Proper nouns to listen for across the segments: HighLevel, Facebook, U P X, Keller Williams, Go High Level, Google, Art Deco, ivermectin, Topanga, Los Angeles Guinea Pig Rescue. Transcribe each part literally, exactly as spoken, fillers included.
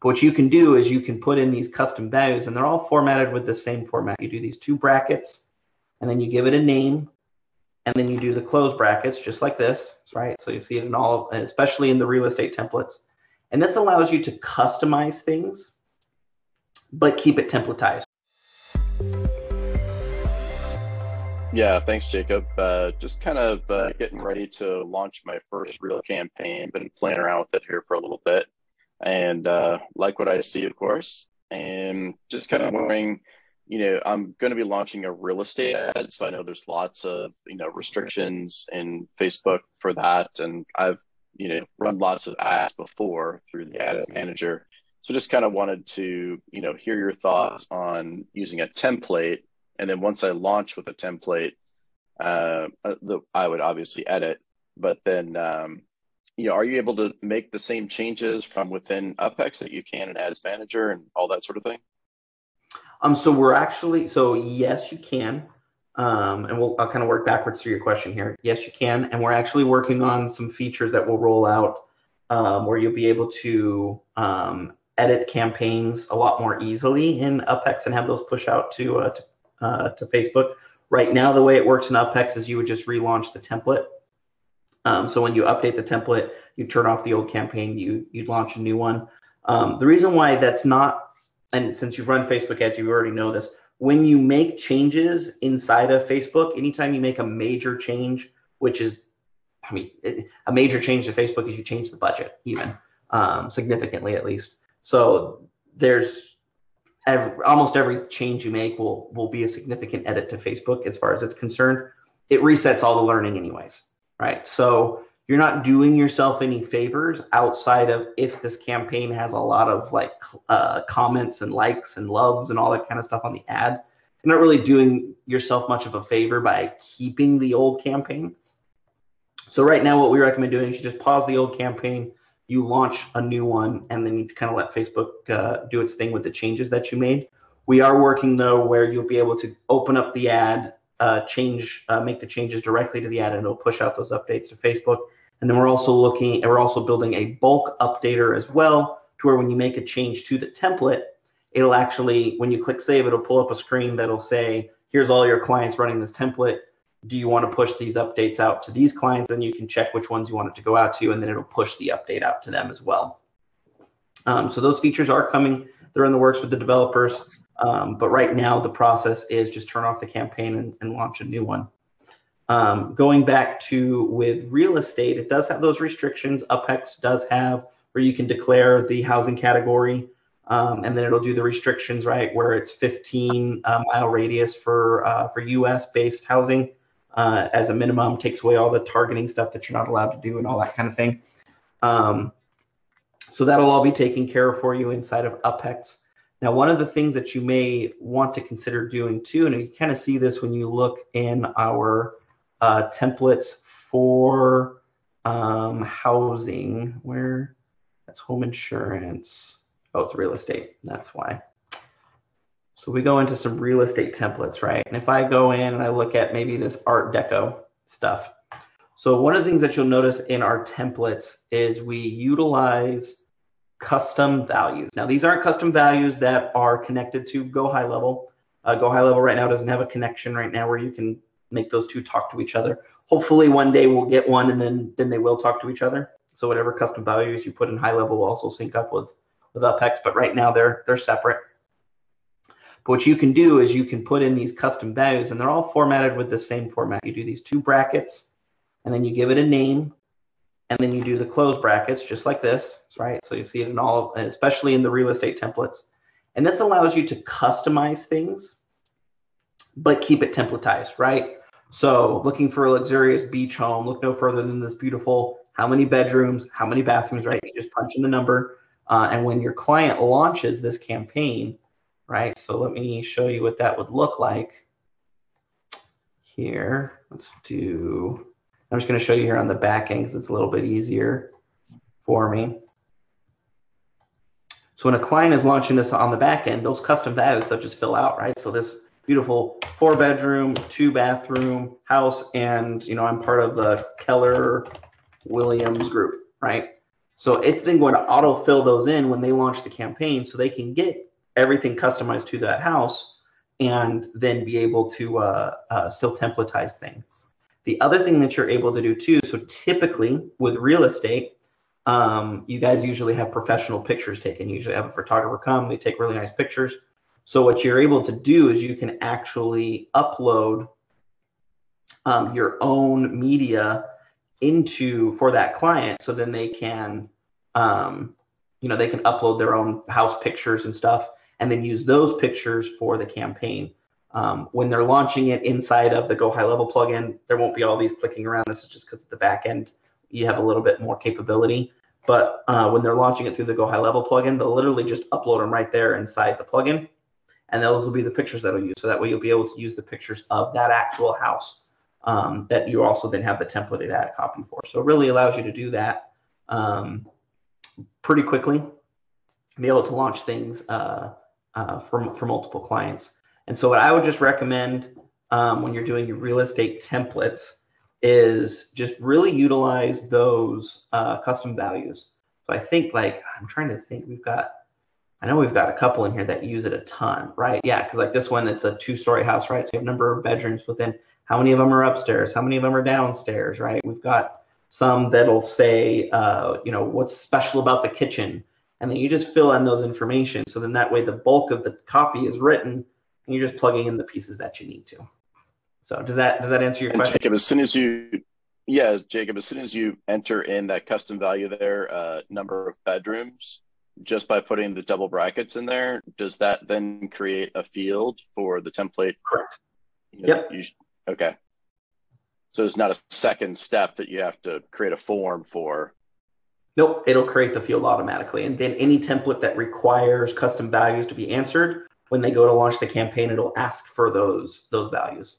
But what you can do is you can put in these custom values, and they're all formatted with the same format. You do these two brackets, and then you give it a name, and then you do the close brackets just like this, right? So you see it in all, especially in the real estate templates. And this allows you to customize things, but keep it templatized. Yeah, thanks, Jacob. Uh, just kind of uh, getting ready to launch my first real campaign. Been playing around with it here for a little bit, and uh, like what I see, of course. And just kind of wondering, you know, I'm going to be launching a real estate ad, so I know there's lots of you know restrictions in Facebook for that, and I've you know run lots of ads before through the ad manager. So just kind of wanted to you know hear your thoughts on using a template. And then once I launch with a template, uh, the, I would obviously edit. But then, um, you know, are you able to make the same changes from within U P X that you can in Ads Manager and all that sort of thing? Um. So we're actually, so yes, you can. Um, and we'll I'll kind of work backwards through your question here. Yes, you can. And we're actually working on some features that will roll out um, where you'll be able to um, edit campaigns a lot more easily in U P X and have those push out to uh, to Uh, to Facebook. Right now, the way it works in U P X is you would just relaunch the template. Um, so when you update the template, you turn off the old campaign, you, you'd launch a new one. Um, the reason why that's not, and since you've run Facebook ads, you already know this, when you make changes inside of Facebook, anytime you make a major change, which is, I mean, a major change to Facebook is you change the budget even, um, significantly at least. So there's, Every, almost every change you make will will be a significant edit to Facebook as far as it's concerned. It resets all the learning anyways, right? So you're not doing yourself any favors outside of if this campaign has a lot of like uh, comments and likes and loves and all that kind of stuff on the ad. You're not really doing yourself much of a favor by keeping the old campaign. So right now what we recommend doing is you just pause the old campaign, you launch a new one, and then you kind of let Facebook uh, do its thing with the changes that you made. We are working though, where you'll be able to open up the ad, uh, change, uh, make the changes directly to the ad, and it'll push out those updates to Facebook. And then we're also looking, we're also building a bulk updater as well, to where when you make a change to the template, it'll actually, when you click save, it'll pull up a screen that'll say, here's all your clients running this template. Do you want to push these updates out to these clients? Then you can check which ones you want it to go out to, and then it'll push the update out to them as well. Um, so those features are coming. They're in the works with the developers. Um, but right now the process is just turn off the campaign and, and launch a new one. Um, going back to with real estate, it does have those restrictions. U P X does have where you can declare the housing category, um, and then it'll do the restrictions, right, where it's fifteen uh, mile radius for, uh, for U S-based housing. Uh, as a minimum, takes away all the targeting stuff that you're not allowed to do and all that kind of thing. Um, so that'll all be taken care of for you inside of U P X. Now, one of the things that you may want to consider doing too, and you kind of see this when you look in our uh, templates for um, housing, where that's home insurance. Oh, it's real estate. That's why. So we go into some real estate templates, right? And if I go in and I look at maybe this Art Deco stuff. So one of the things that you'll notice in our templates is we utilize custom values. Now, these aren't custom values that are connected to Go High Level. Uh, Go High Level right now doesn't have a connection right now where you can make those two talk to each other. Hopefully one day we'll get one, and then, then they will talk to each other. So whatever custom values you put in High Level will also sync up with, with U P X, but right now they're, they're separate. But what you can do is you can put in these custom values, and they're all formatted with the same format. You do these two brackets, and then you give it a name, and then you do the close brackets just like this, right? So you see it in all, especially in the real estate templates. And this allows you to customize things, but keep it templatized, right? So looking for a luxurious beach home, look no further than this beautiful, how many bedrooms, how many bathrooms, right? You just punch in the number. Uh, and when your client launches this campaign, right, so let me show you what that would look like here. Let's do, I'm just going to show you here on the back end because it's a little bit easier for me. So when a client is launching this on the back end, those custom values they'll just fill out, right? So this beautiful four bedroom, two bathroom house, and you know, I'm part of the Keller Williams group, right? So it's then going to autofill those in when they launch the campaign, so they can get everything customized to that house and then be able to uh, uh, still templatize things. The other thing that you're able to do too, so typically with real estate, um, you guys usually have professional pictures taken. You usually have a photographer come, they take really nice pictures. So what you're able to do is you can actually upload um, your own media into for that client, so then they can um you know they can upload their own house pictures and stuff, and then use those pictures for the campaign. Um, when they're launching it inside of the Go High Level plugin, there won't be all these clicking around. This is just because at the back end you have a little bit more capability, but uh, when they're launching it through the Go High Level plugin, they'll literally just upload them right there inside the plugin, and those will be the pictures that'll use. So that way you'll be able to use the pictures of that actual house Um, that you also then have the templated ad copy for. So it really allows you to do that um, pretty quickly, be able to launch things uh, uh, for, for multiple clients. And so what I would just recommend um, when you're doing your real estate templates is just really utilize those uh, custom values. So I think like, I'm trying to think we've got, I know we've got a couple in here that use it a ton, right? Yeah, because like this one, it's a two-story house, right? So you have a number of bedrooms within. How many of them are upstairs? How many of them are downstairs, right? We've got some that'll say, uh, you know, what's special about the kitchen? And then you just fill in those information. So then that way the bulk of the copy is written and you're just plugging in the pieces that you need to. So does that, does that answer your and question? Jacob, as soon as you, yeah, Jacob, as soon as you enter in that custom value there, uh, number of bedrooms, just by putting the double brackets in there, does that then create a field for the template? Correct. You know, yep. You Okay. So it's not a second step that you have to create a form for. Nope. It'll create the field automatically. And then any template that requires custom values to be answered, when they go to launch the campaign, it'll ask for those, those values.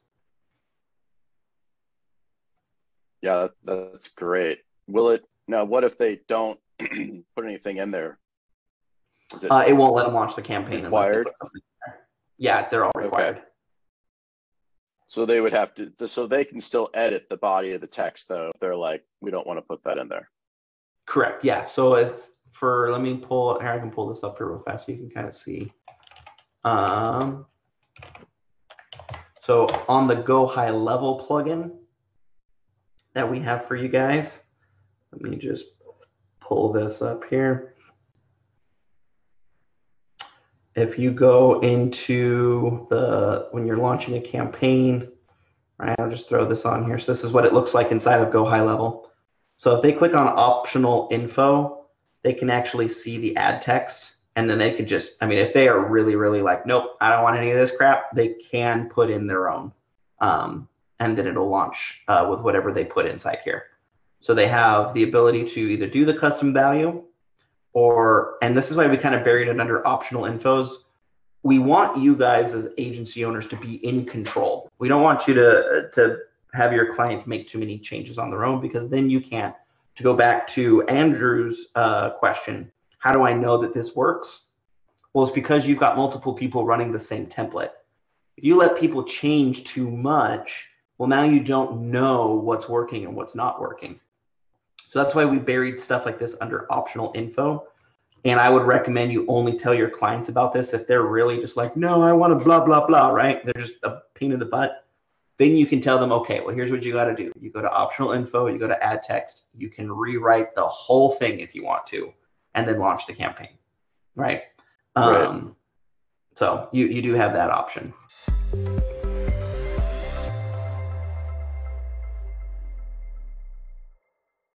Yeah, that's great. Will it, now what if they don't put anything in there? Is it, uh, it won't let them launch the campaign. Required? Unless they put something in there. Yeah, they're all required. Okay. So they would have to, so they can still edit the body of the text though. They're like, we don't want to put that in there. Correct. Yeah. So if for, let me pull, here I can pull this up here real fast so you can kind of see. Um, so on the Go High Level plugin that we have for you guys, let me just pull this up here. If you go into the, when you're launching a campaign, right, I'll just throw this on here. So this is what it looks like inside of Go High Level. So if they click on optional info, they can actually see the ad text, and then they can just, I mean, if they are really, really like, nope, I don't want any of this crap, they can put in their own, um, and then it'll launch uh, with whatever they put inside here. So they have the ability to either do the custom value, or, and this is why we kind of buried it under optional infos. We want you guys as agency owners to be in control. We don't want you to, to have your clients make too many changes on their own, because then you can't. To go back to Andrew's uh, question, how do I know that this works? Well, it's because you've got multiple people running the same template. If you let people change too much, well, now you don't know what's working and what's not working. So that's why we buried stuff like this under optional info. And I would recommend you only tell your clients about this if they're really just like, no, I want to blah, blah, blah, right? They're just a pain in the butt. Then you can tell them, okay, well, here's what you got to do. You go to optional info, you go to add text, you can rewrite the whole thing if you want to, and then launch the campaign, right? right. Um, so you, you do have that option.